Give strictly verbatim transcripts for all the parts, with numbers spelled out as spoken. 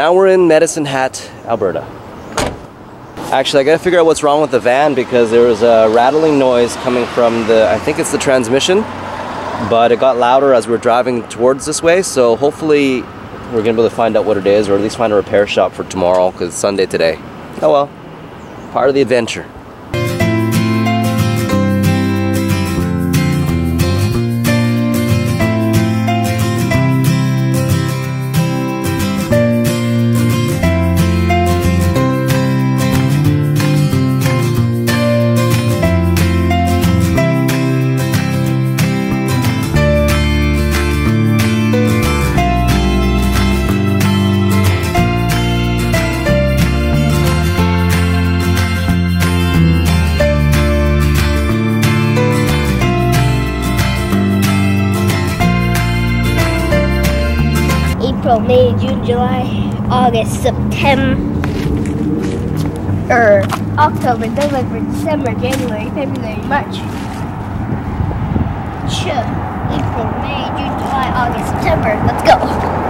Now we're in Medicine Hat, Alberta. Actually, I gotta figure out what's wrong with the van because there was a rattling noise coming from the, I think it's the transmission, but it got louder as we were driving towards this way, so hopefully we're gonna be able to find out what it is, or at least find a repair shop for tomorrow because it's Sunday today. Oh well, part of the adventure. May, June, July, August, September, er, October, November, December, January, February, March, sure. April, May, June, July, August, September. Let's go.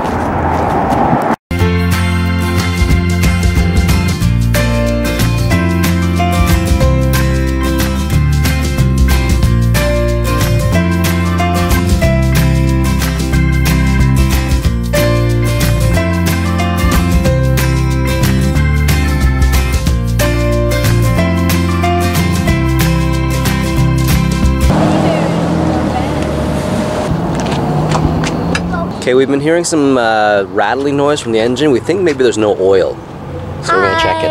Okay, we've been hearing some uh, rattling noise from the engine. We think maybe there's no oil, so we're gonna check it.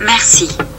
Merci.